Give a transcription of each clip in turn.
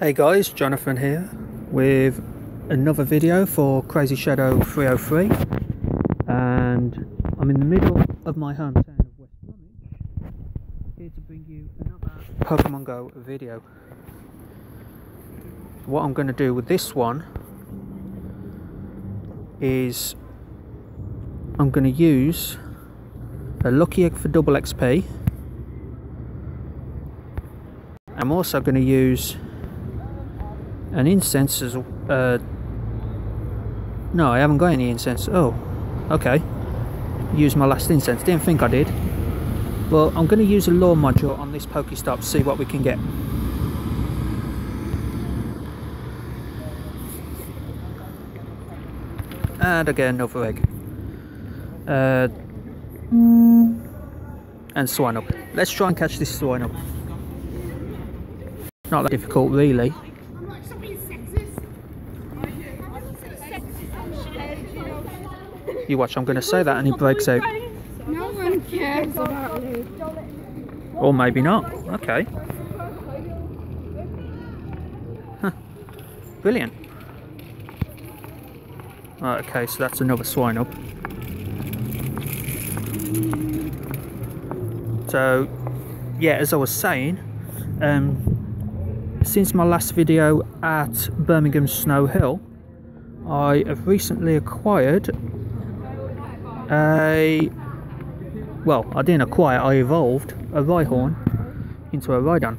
Hey guys, Jonathan here with another video for Crazy Shadow 303, and I'm in the middle of my hometown of West Bromwich, here to bring you another Pokemon Go video. What I'm going to do with this one is I'm going to use a Lucky Egg for double XP. I'm also going to use an incense as no, I haven't got any incense. Oh, okay. Used my last incense. Didn't think I did. Well, I'm going to use a lure module on this Pokestop to see what we can get. And I get another egg. And Swinub. Let's try and catch this Swinub. Not that difficult, really. You watch, I'm going to say that and he breaks out. No one cares about you. Or maybe not. Okay. Huh. Brilliant. Right, okay, so that's another Swinub. So, yeah, as I was saying, since my last video at Birmingham Snow Hill, I have recently acquired I evolved a Rhyhorn into a Rhydon,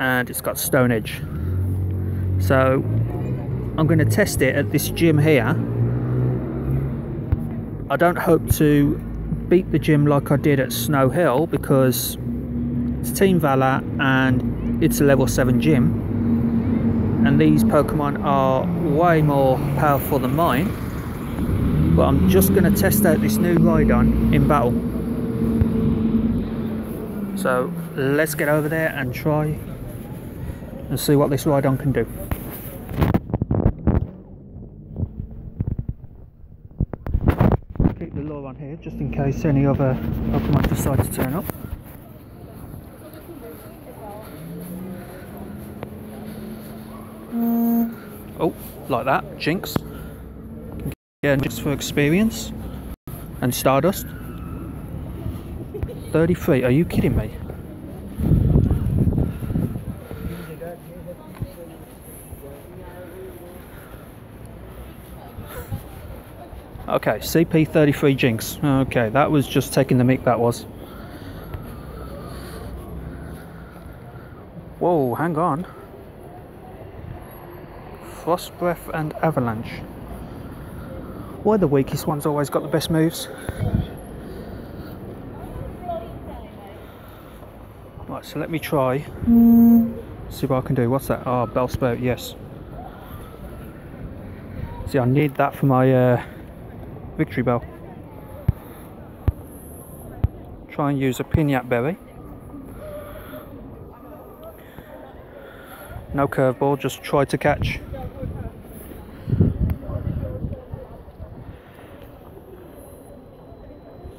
and it's got Stone Edge. So I'm going to test it at this gym here. I don't hope to beat the gym like I did at Snow Hill because it's Team Valor and it's a level 7 gym, and these Pokemon are way more powerful than mine. But I'm just going to test out this new Rhydon in battle. So let's get over there and try and see what this Rhydon can do. Keep the lure on here just in case any other Pokemon decide to turn up. Oh, like that, Jinx. Yeah, just for experience and Stardust. 33, are you kidding me? Okay, CP 33 Jinx. Okay, that was just taking the mick, that was. Whoa, hang on. Frost Breath and Avalanche. Why the weakest one's always got the best moves? Right, so let me try. See what I can do. What's that? Ah, oh, Bellsprout, yes. See, I need that for my victory bell. Try and use a Pinap Berry. No curveball, just try to catch.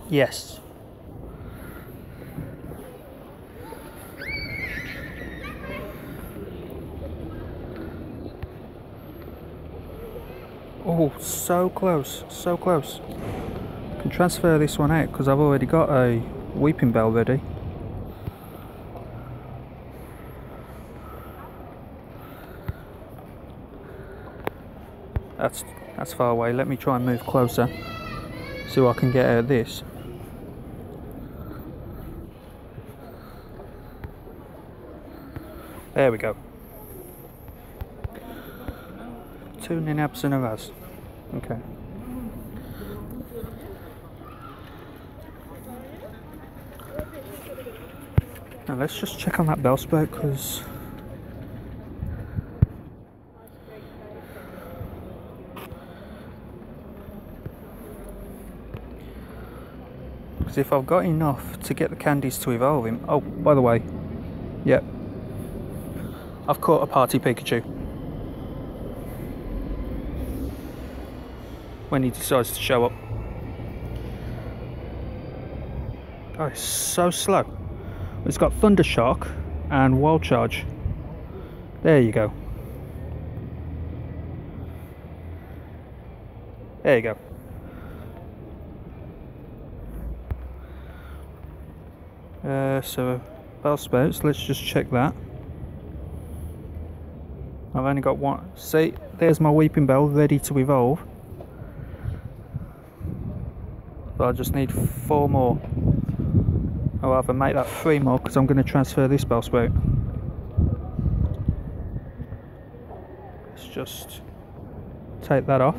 Yes. Oh, so close, so close. I can transfer this one out because I've already got a Weepinbell ready. That's far away. Let me try and move closer. See what I can get out of this. There we go. Two Nanabs and a Raz. Okay. Now let's just check on that Bellsprout because if I've got enough to get the candies to evolve him. Oh, by the way, yep. I've caught a party Pikachu. When he decides to show up. Oh, it's so slow. It's got Thunder Shock and Wild Charge. There you go. There you go. So Bellsprout, let's just check that. I've only got one. See, there's my Weepinbell ready to evolve. But I just need 4 more. I'll either make that 3 more because I'm going to transfer this Bellsprout. Let's just take that off.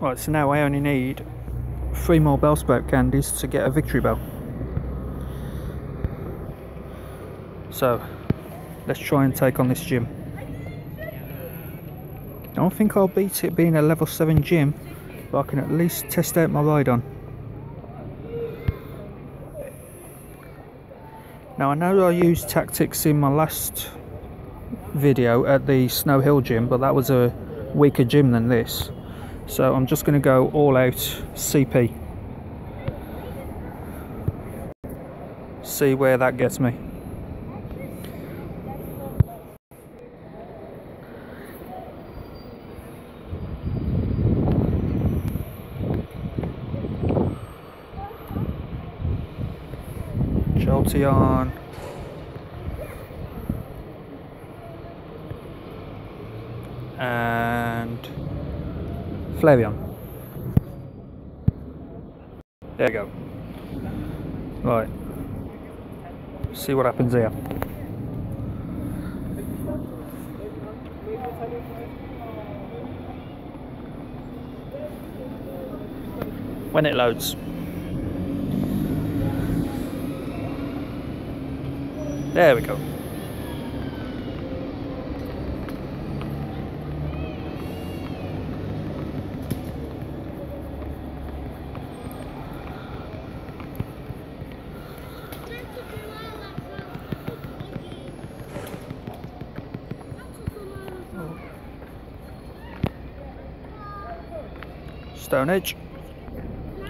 Right, so now I only need 3 more Bellsprout candies to get a victory bell. So, let's try and take on this gym. I don't think I'll beat it being a level 7 gym, but I can at least test out my Rhydon. Now I know I used tactics in my last video at the Snow Hill gym, but that was a weaker gym than this. So I'm just going to go all out CP. See where that gets me. Jolteon. And Flareon. There we go. Right. See what happens here. When it loads. There we go. Stone Edge.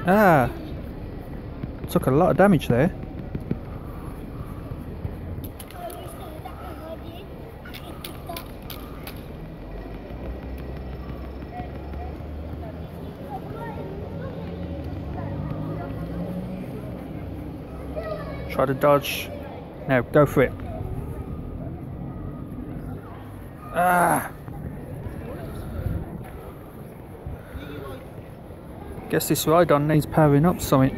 Ah, took a lot of damage there. Try to dodge. No, go for it. Ah. Guess this Rhydon needs powering up something.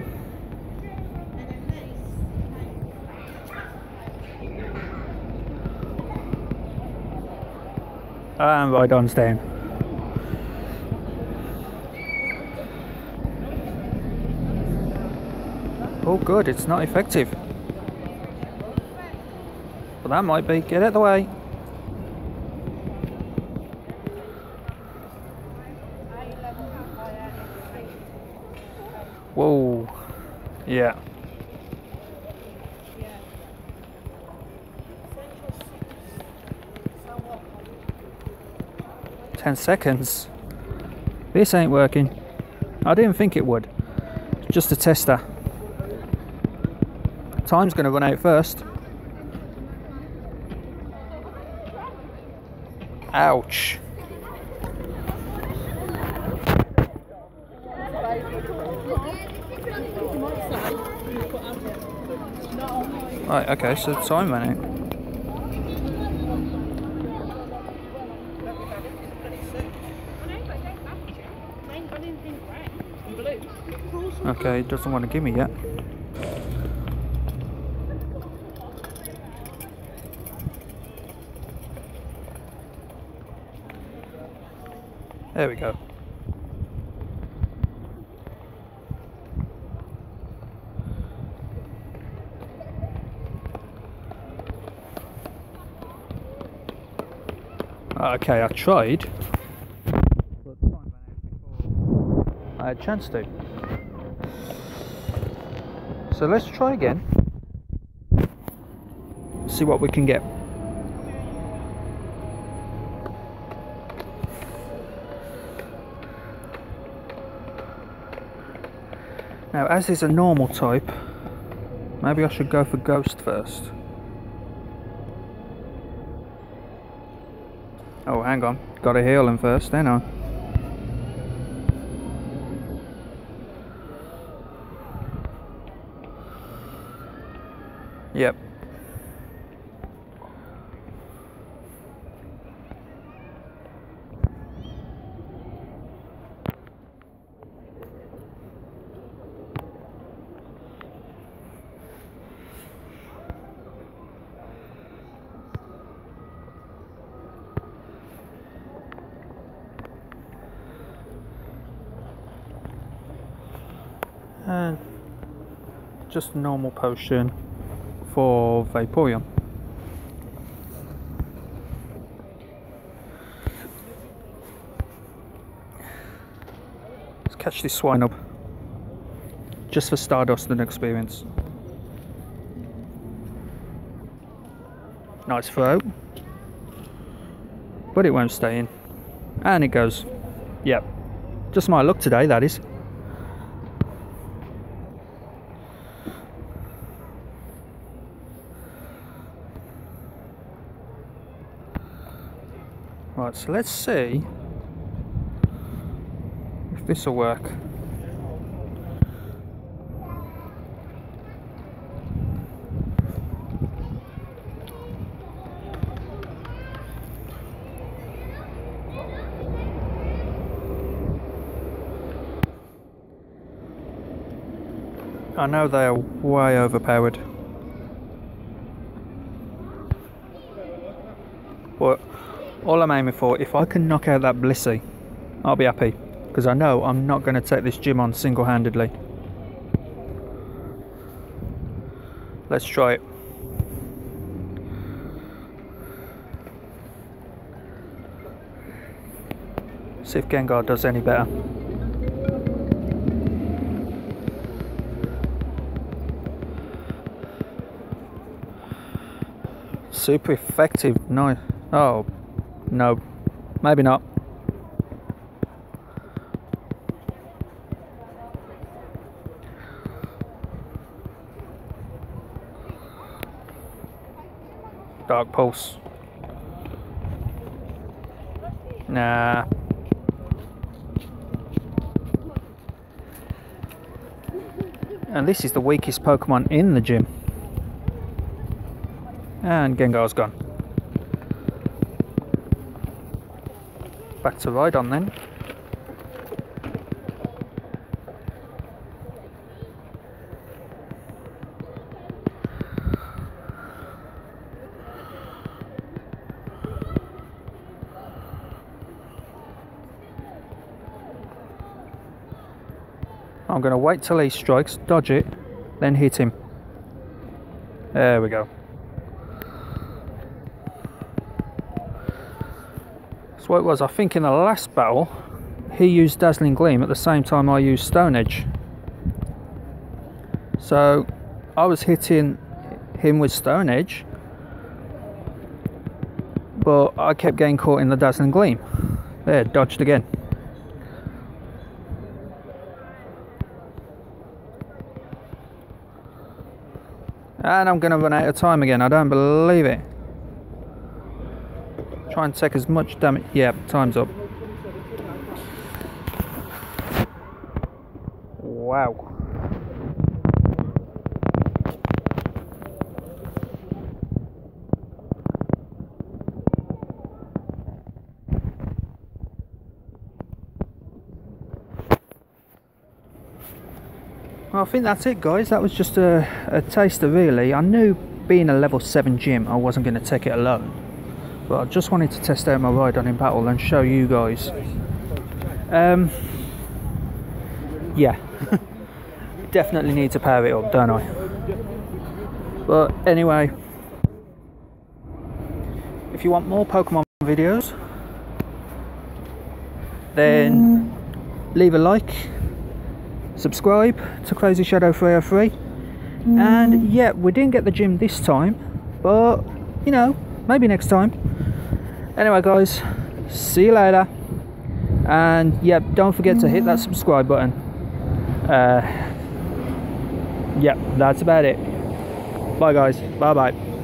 And Rhydon's down. Oh good, it's not effective. But that might be. Get out of the way. Whoa, yeah. "10 seconds? This ain't working. I didn't think it would. Just a tester. Time's gonna run out first. Ouch. Right, okay, so time ran out. Okay, doesn't want to give me yet. There we go. Okay, I tried, but time ran out before I had a chance to. So let's try again, see what we can get. Now, as is a normal type, maybe I should go for Ghost first. Oh, hang on. Gotta heal him first, hang on. Yep. And just a normal potion for Vaporeon. Let's catch this Swinub just for Stardust and experience. Nice throw, but it won't stay in, and it goes. Yep, just my luck today, that is. Right, so let's see if this will work. I know they are way overpowered, but all I'm aiming for, if I can knock out that Blissey, I'll be happy, because I know I'm not going to take this gym on single-handedly. Let's try it. See if Gengar does any better. Super effective, no. Oh. No, maybe not. Dark Pulse. Nah. And this is the weakest Pokemon in the gym. And Gengar's gone. Back to Rhydon then. I'm going to wait till he strikes, dodge it, then hit him. There we go. So what it was, I think in the last battle, he used Dazzling Gleam at the same time I used Stone Edge. So I was hitting him with Stone Edge, but I kept getting caught in the Dazzling Gleam. There, dodged again. And I'm going to run out of time again, I don't believe it. Try and take as much damage. Yeah, time's up. Wow. Well, I think that's it, guys. That was just a taster, really. I knew being a level 7 gym, I wasn't going to take it alone. But I just wanted to test out my Rhydon in battle and show you guys. Yeah, definitely need to power it up, don't I? But anyway, if you want more Pokemon videos, then leave a like, subscribe to Crazy Shadow 303, and yeah, we didn't get the gym this time, but you know, maybe next time. Anyway guys, see you later, and yeah, don't forget to hit that subscribe button. yeah, that's about it. Bye guys, bye bye.